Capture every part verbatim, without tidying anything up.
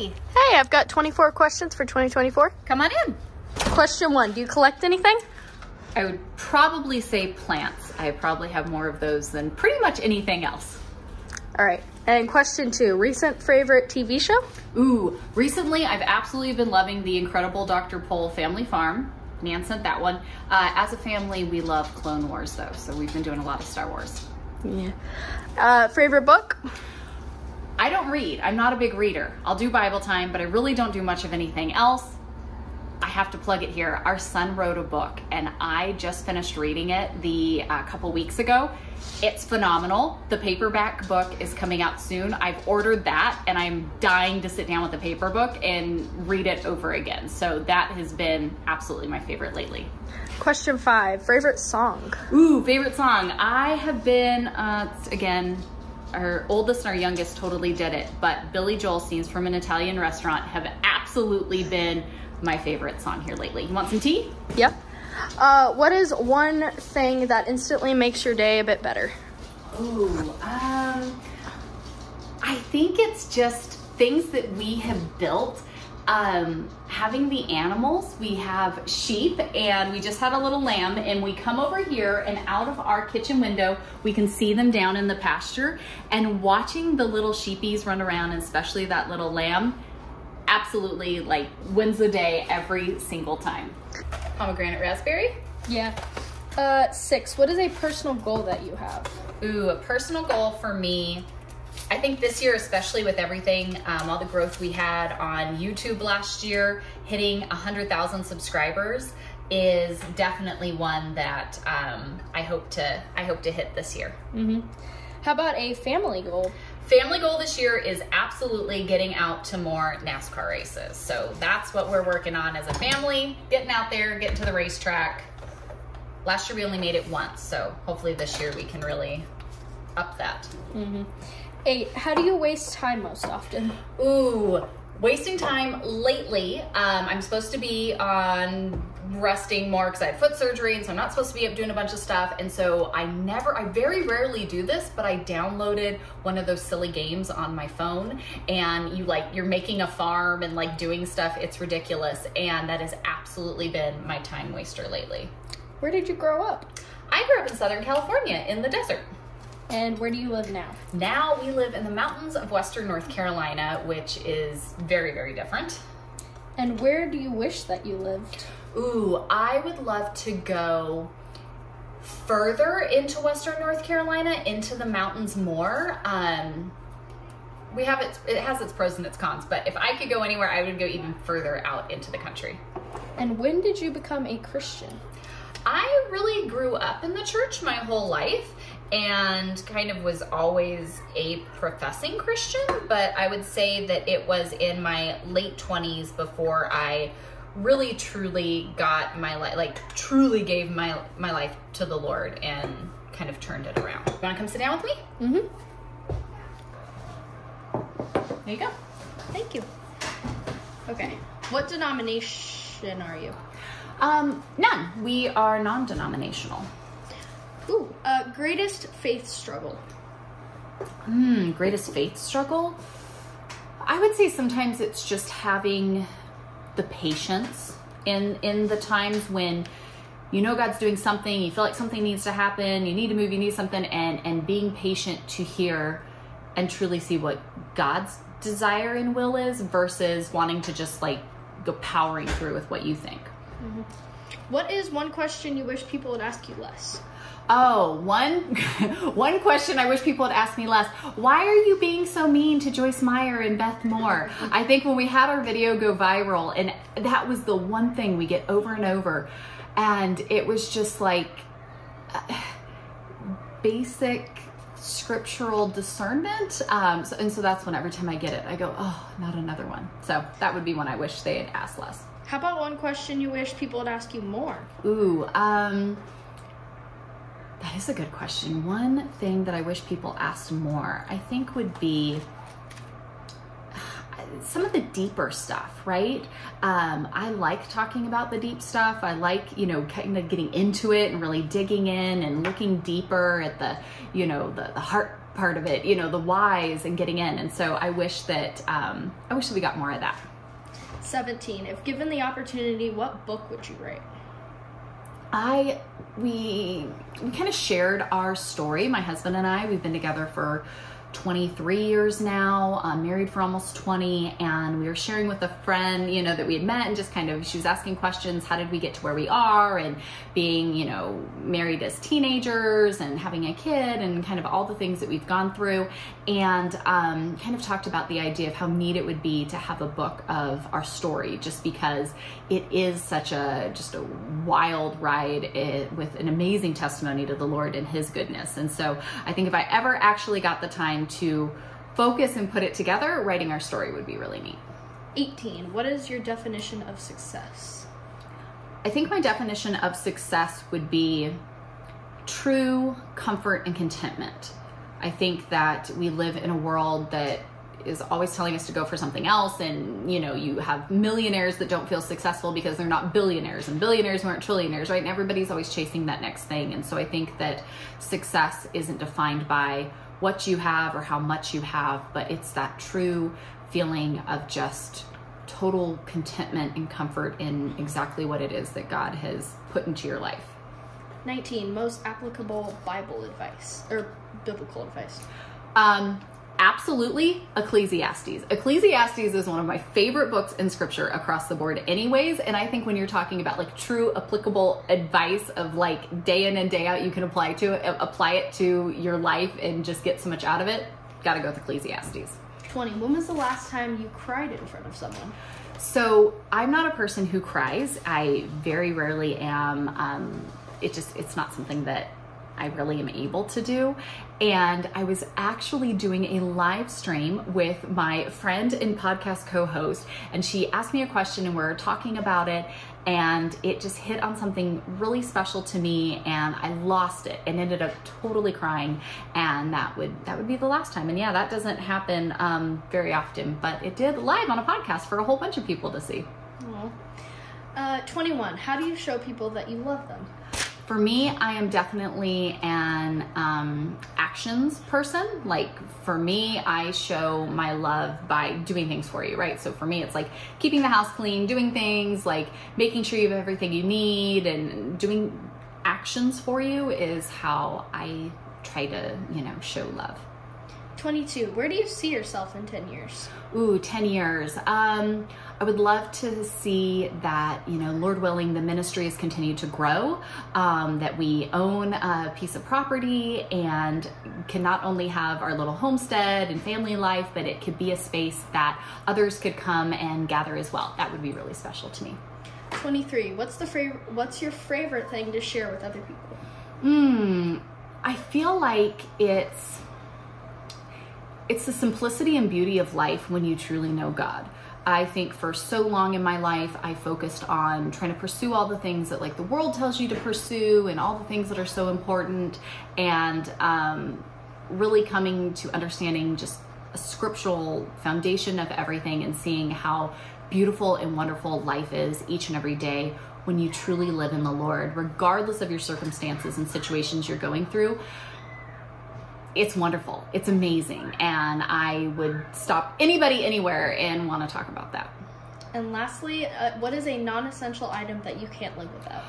Hey! Hey, I've got twenty-four questions for twenty twenty-four. Come on in. Question one, do you collect anything? I would probably say plants. I probably have more of those than pretty much anything else. All right, and question two, recent favorite T V show? Ooh, recently I've absolutely been loving The Incredible Doctor Pole Family Farm. Nan sent that one. Uh, as a family, we love Clone Wars though, so we've been doing a lot of Star Wars. Yeah. Uh, favorite book? I don't read. I'm not a big reader. I'll do Bible time, but I really don't do much of anything else. I have to plug it here. Our son wrote a book and I just finished reading it the uh, couple weeks ago. It's phenomenal. The paperback book is coming out soon. I've ordered that and I'm dying to sit down with the paper book and read it over again. So that has been absolutely my favorite lately. Question five, favorite song? Ooh, favorite song. I have been, uh, again, our oldest and our youngest totally did it, but Billy Joel Scenes from an Italian Restaurant have absolutely been my favorite song here lately. You want some tea? Yep. Uh, what is one thing that instantly makes your day a bit better? Ooh, um, I think it's just things that we have built. Um, having the animals, we have sheep and we just had a little lamb, and we come over here and out of our kitchen window, we can see them down in the pasture, and watching the little sheepies run around, and especially that little lamb, absolutely like wins the day every single time. Pomegranate raspberry? Yeah. Uh, six, what is a personal goal that you have? Ooh, a personal goal for me, I think this year, especially with everything, um, all the growth we had on YouTube last year, hitting one hundred thousand subscribers is definitely one that um, I hope to I hope to hit this year. Mm-hmm. How about a family goal? Family goal this year is absolutely getting out to more NASCAR races. So that's what we're working on as a family, getting out there, getting to the racetrack. Last year we only made it once, so hopefully this year we can really up that. Mm-hmm. Eight, how do you waste time most often? Ooh, wasting time lately. Um, I'm supposed to be on resting more because I had foot surgery, and so I'm not supposed to be up doing a bunch of stuff. And so I never, I very rarely do this, but I downloaded one of those silly games on my phone, and you like, you're making a farm and like doing stuff. It's ridiculous. And that has absolutely been my time waster lately. Where did you grow up? I grew up in Southern California in the desert. And where do you live now? Now we live in the mountains of Western North Carolina, which is very, very different. And where do you wish that you lived? Ooh, I would love to go further into Western North Carolina, into the mountains more. Um, we have it, it has its pros and its cons, but if I could go anywhere, I would go even further out into the country. And when did you become a Christian? I really grew up in the church my whole life, and kind of was always a professing Christian, but I would say that it was in my late twenties before I really truly got my life, like truly gave my my life to the Lord and kind of turned it around. You wanna come sit down with me? Mm-hmm. There you go. Thank you. Okay, what denomination are you? Um, none, we are non-denominational. Ooh, uh, greatest faith struggle. Hmm, greatest faith struggle? I would say sometimes it's just having the patience in, in the times when you know God's doing something, you feel like something needs to happen, you need to move, you need something, and, and being patient to hear and truly see what God's desire and will is versus wanting to just like go powering through with what you think. Mm-hmm. What is one question you wish people would ask you less? Oh, one, one question I wish people would ask me less. Why are you being so mean to Joyce Meyer and Beth Moore? I think when we had our video go viral, and that was the one thing we get over and over. And it was just like uh, basic scriptural discernment. Um, so, and so that's when every time I get it, I go, oh, not another one. So that would be one I wish they had asked less. How about one question you wish people would ask you more? Ooh, um... that is a good question. One thing that I wish people asked more, I think, would be some of the deeper stuff, right? Um, I like talking about the deep stuff. I like, you know, kind of getting into it and really digging in and looking deeper at the, you know, the, the heart part of it, you know, the whys and getting in. And so I wish that, um, I wish that we got more of that. seventeen, if given the opportunity, what book would you write? I, we, we kind of shared our story. My husband and I, we've been together for twenty-three years now, um, married for almost twenty, and we were sharing with a friend, you know, that we had met, and just kind of, she was asking questions, how did we get to where we are, and being, you know, married as teenagers and having a kid and kind of all the things that we've gone through, and um, kind of talked about the idea of how neat it would be to have a book of our story, just because it is such a, just a wild ride it, with an amazing testimony to the Lord and His goodness. And so I think if I ever actually got the time to focus and put it together, writing our story would be really neat. eighteen, what is your definition of success? I think my definition of success would be true comfort and contentment. I think that we live in a world that is always telling us to go for something else, and you know, you have millionaires that don't feel successful because they're not billionaires, and billionaires weren't trillionaires, right? And everybody's always chasing that next thing. And so I think that success isn't defined by what you have or how much you have, but it's that true feeling of just total contentment and comfort in exactly what it is that God has put into your life. nineteen, most applicable Bible advice or biblical advice. Um, Absolutely, Ecclesiastes. Ecclesiastes is one of my favorite books in scripture across the board anyways, and I think when you're talking about like true applicable advice of like day in and day out, you can apply to it, apply it to your life and just get so much out of it, gotta go with Ecclesiastes. twenty, when was the last time you cried in front of someone? So I'm not a person who cries. I very rarely am. Um, it just, it's not something that I really am able to do. And I was actually doing a live stream with my friend and podcast co-host, and she asked me a question and we were talking about it, and it just hit on something really special to me, and I lost it and ended up totally crying, and that would that would be the last time. And yeah, that doesn't happen um, very often, but it did live on a podcast for a whole bunch of people to see. Uh, twenty-one, how do you show people that you love them? For me, I am definitely an um, actions person. Like for me, I show my love by doing things for you, right? So for me, it's like keeping the house clean, doing things, like making sure you have everything you need, and doing actions for you is how I try to, you know, show love. twenty-two, where do you see yourself in ten years? Ooh, ten years. Um, I would love to see that, you know, Lord willing, the ministry has continued to grow, um, that we own a piece of property and can not only have our little homestead and family life, but it could be a space that others could come and gather as well. That would be really special to me. twenty-three, what's the favorite, what's your favorite thing to share with other people? Mm, I feel like it's, it's the simplicity and beauty of life when you truly know God. I think for so long in my life, I focused on trying to pursue all the things that like the world tells you to pursue and all the things that are so important, and um, really coming to understanding just a scriptural foundation of everything and seeing how beautiful and wonderful life is each and every day when you truly live in the Lord, regardless of your circumstances and situations you're going through. It's wonderful. It's amazing. And I would stop anybody anywhere and want to talk about that. And lastly, uh, what is a non-essential item that you can't live without?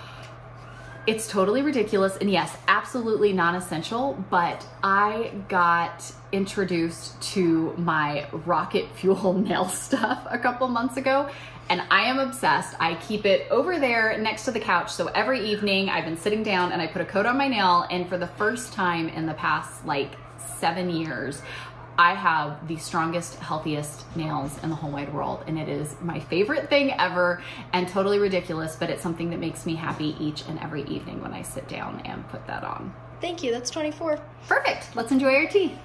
It's totally ridiculous. And yes, absolutely non-essential. But I got introduced to my Rocket Fuel nail stuff a couple months ago, and I am obsessed. I keep it over there next to the couch. So every evening I've been sitting down and I put a coat on my nail, and for the first time in the past like seven years, I have the strongest, healthiest nails in the whole wide world. And it is my favorite thing ever and totally ridiculous, but it's something that makes me happy each and every evening when I sit down and put that on. Thank you. That's twenty-four. Perfect. Let's enjoy our tea.